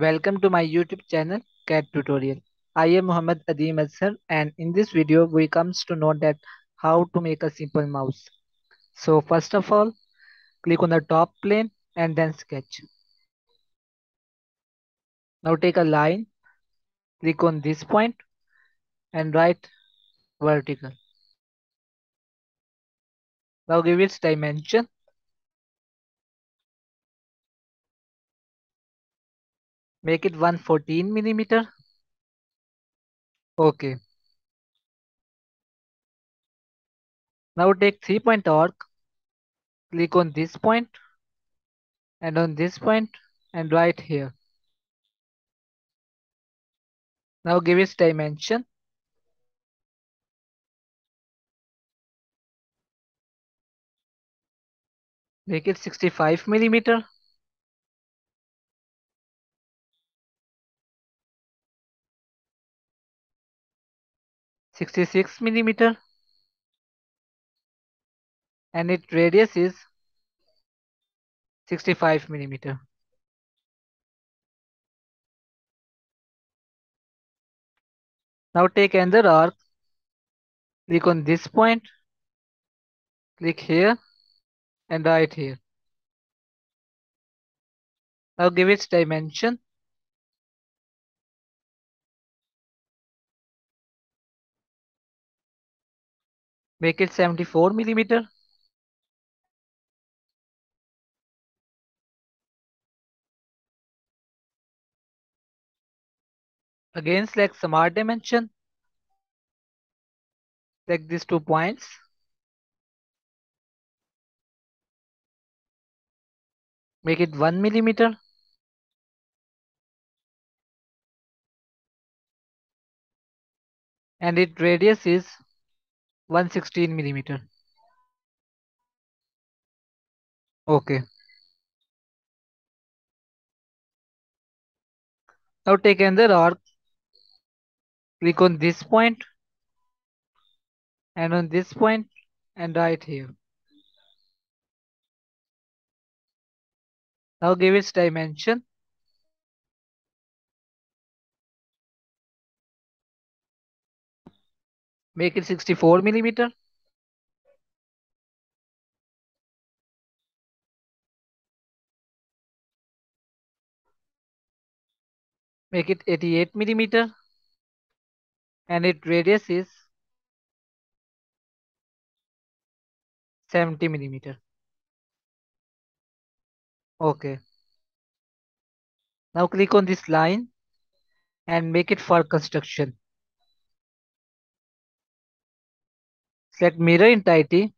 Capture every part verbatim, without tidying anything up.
Welcome to my YouTube channel C A D Tutorial. I am Muhammad Adim Azhar, and in this video we comes to know that how to make a simple mouse. So first of all, click on the top plane and then sketch. Now take a line, click on this point and write vertical. Now give its dimension. Make it one hundred fourteen millimeter. Okay. Now take three point arc. Click on this point and on this point and right here. Now give its dimension. Make it sixty-five millimeter. sixty-six millimeter, and its radius is sixty-five millimeter. Now take another arc, click on this point, click here and right here. Now give its dimension. Make it seventy-four millimeter, again select smart dimension, select these two points, make it one millimeter, and its radius is one hundred sixteen millimeter. Okay. Now take another arc. Click on this point and on this point and right here. Now give its dimension. Make it sixty-four millimeter, make it eighty-eight millimeter, and its radius is seventy millimeter. Okay. Now click on this line and make it for construction. Select mirror entirety,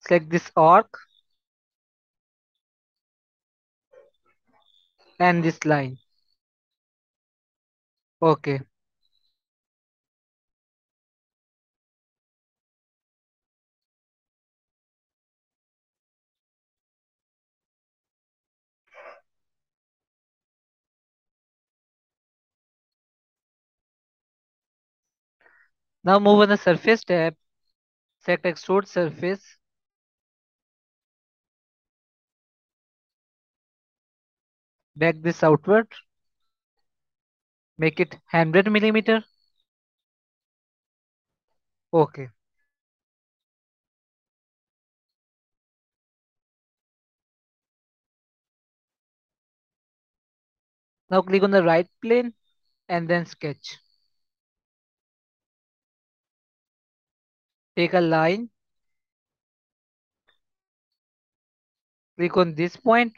select this arc and this line. Okay. Now move on the surface tab, select extrude surface, back this outward, make it one hundred millimeter. Okay. Now click on the right plane and then sketch. Take a line, click on this point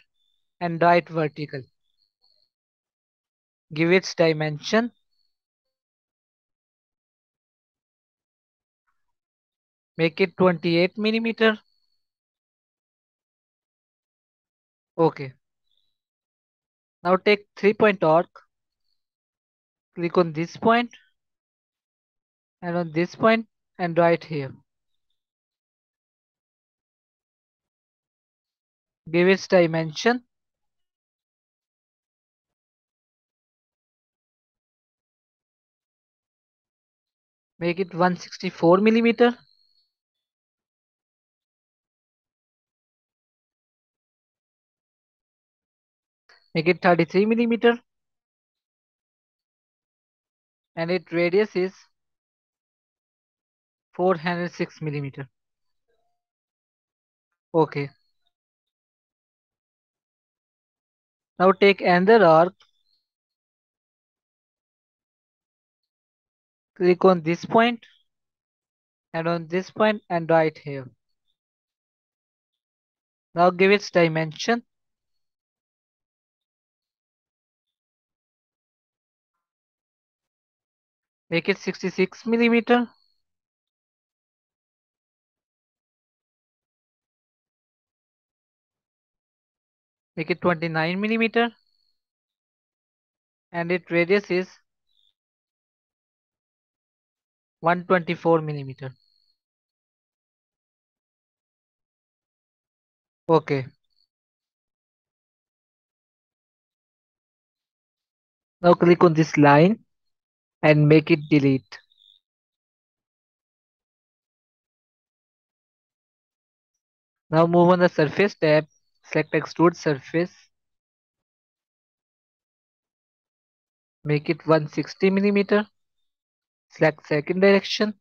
and write vertical. Give its dimension. Make it twenty-eight millimeter. Okay. Now take three point arc. Click on this point and on this point and right here. Give its dimension. Make it one hundred sixty-four millimeter. Make it thirty-three millimeter, and its radius is four hundred six millimeter. Okay. Now take another arc. Click on this point and on this point and right here. Now give its dimension. Make it sixty-six millimeter. Make it twenty-nine millimeter. And its radius is one hundred twenty-four millimeter. Okay. Now click on this line and make it delete. Now move on the surface tab, select extrude surface, make it one hundred sixty millimeter, select second direction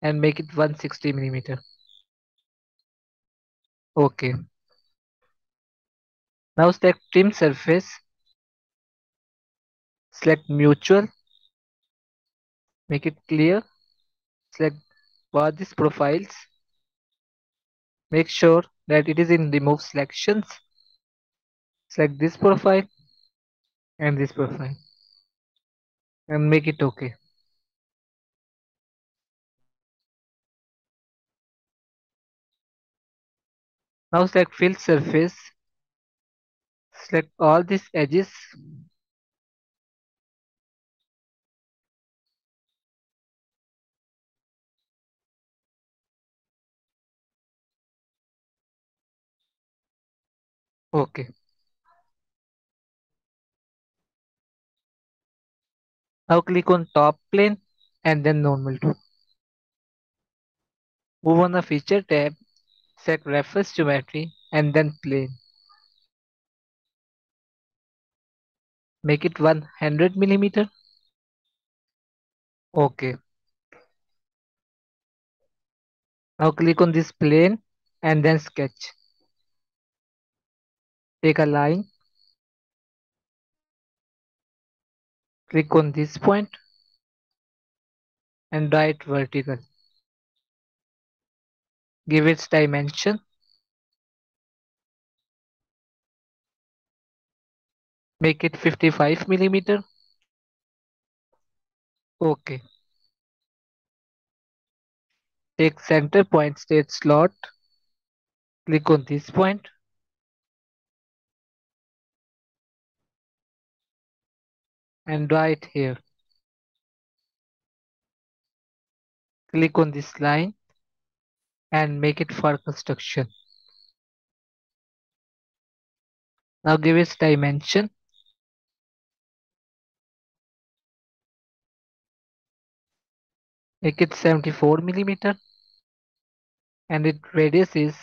and make it one hundred sixty millimeter. Okay. Now select trim surface, select mutual, make it clear, select these profiles, make sure that it is in remove selections, select this profile and this profile and make it okay. Now select fill surface, select all these edges, okay. Now click on top plane and then normal too. Move on the feature tab, select reference geometry and then plane. Make it one hundred millimeter. Okay. Now click on this plane and then sketch. Take a line. Click on this point and draw it vertical. Give its dimension. Make it fifty-five millimeter. Okay. Take center point state slot. Click on this point. And right here. Click on this line and make it for construction. Now give its dimension. Make it seventy-four millimeter and its radius is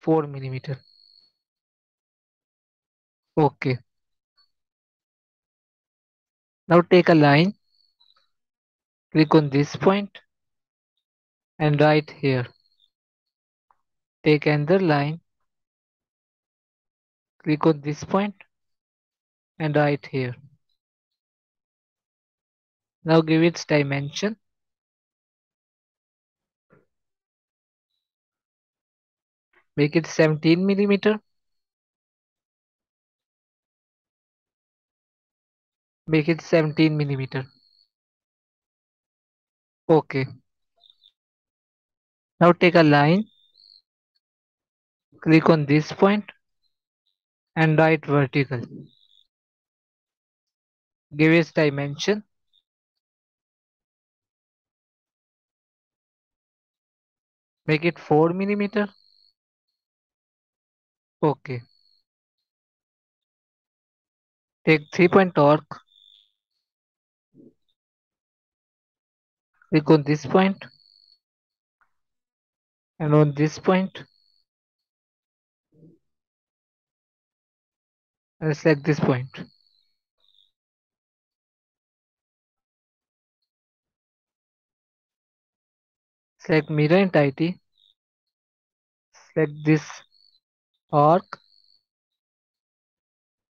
four millimeter. Okay. Now take a line, click on this point and right here. Take another line, click on this point and right here. Now give its dimension. Make it seventeen millimeter. Make it seventeen millimeter. Okay. Now take a line. Click on this point and draw it vertical. Give its dimension. Make it four millimeter. Okay. Take three point arc. Click on this point and on this point I'll select this point. Select mirror entirety. Select this arc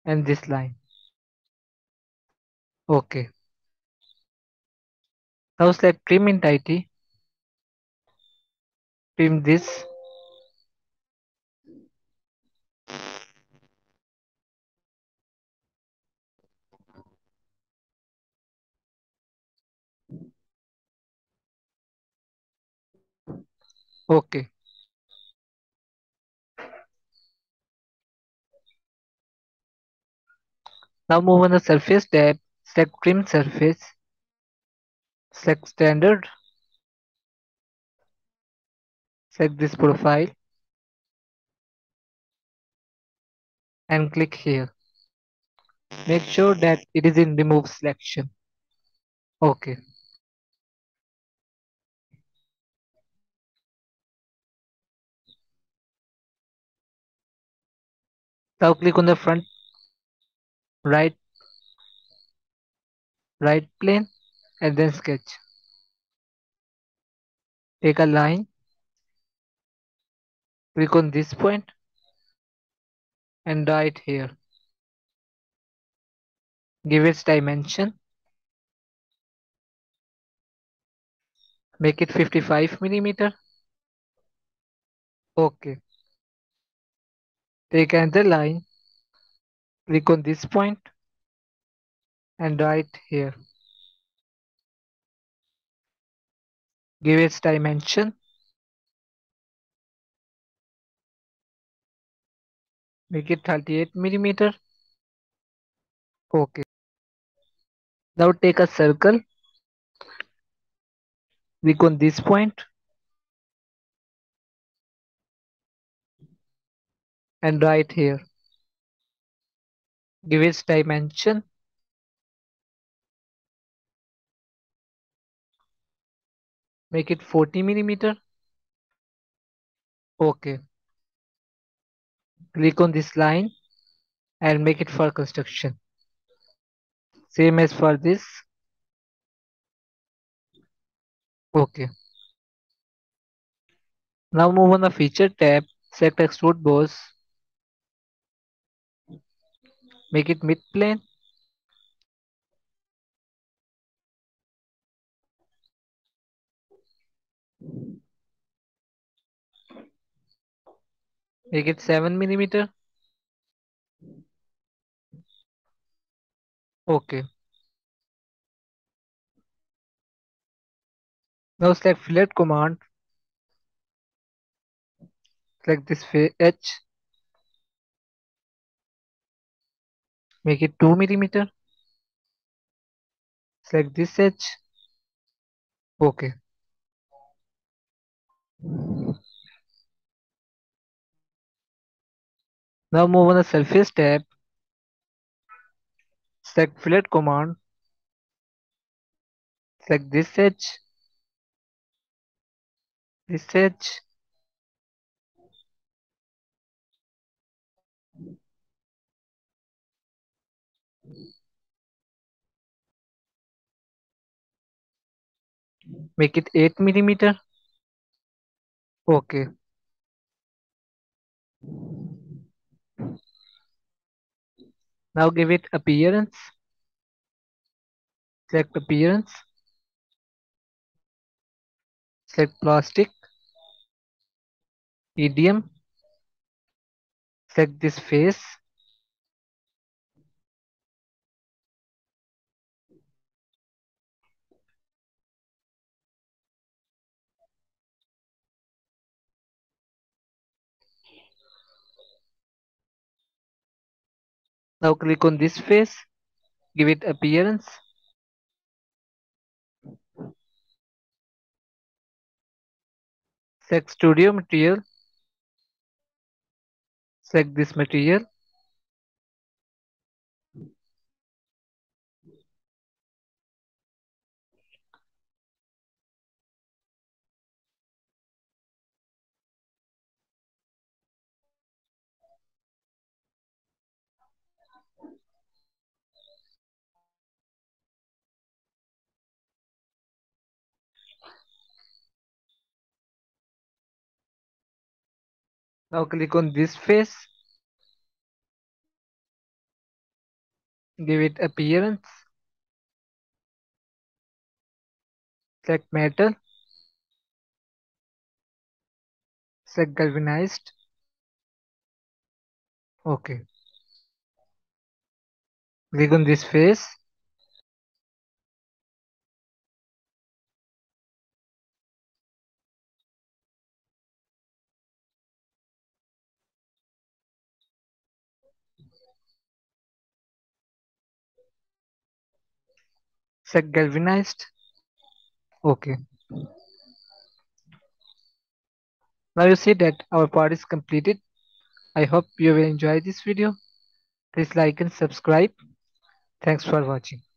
and this line. Okay. Now select trim entirety. Trim this. Okay. Now move on the surface tab. Select trim surface. Select standard. Select this profile and click here. Make sure that it is in remove selection. Okay. Now click on the front right right plane and then sketch. Take a line, click on this point and draw it here. Give its dimension. Make it fifty-five millimeter. Okay. Take another line, click on this point and draw it here. Give its dimension. Make it thirty-eight millimeter. Okay. Now take a circle. Click on this point and draw it here. Give its dimension. Make it forty millimeter. Okay. Click on this line and make it for construction. Same as for this. Okay. Now move on the feature tab. Select extrude boss. Make it mid-plane. Make it seven millimeter. Okay. Now select fillet command. Select this edge. Make it two millimeter. Select this edge. Okay. Now move on the surface tab. Select fillet command. Select this edge. This edge. Make it eight millimeter. Okay. Now give it appearance. Select appearance. Select plastic. E D M. Select this face. Now click on this face, give it appearance. Select studio material. Select this material. Now click on this face, give it appearance, select metal, select galvanized. Okay. Click on this face. Select galvanized. Okay. Now you see that our part is completed. I hope you will enjoy this video. Please like and subscribe. Thanks for watching.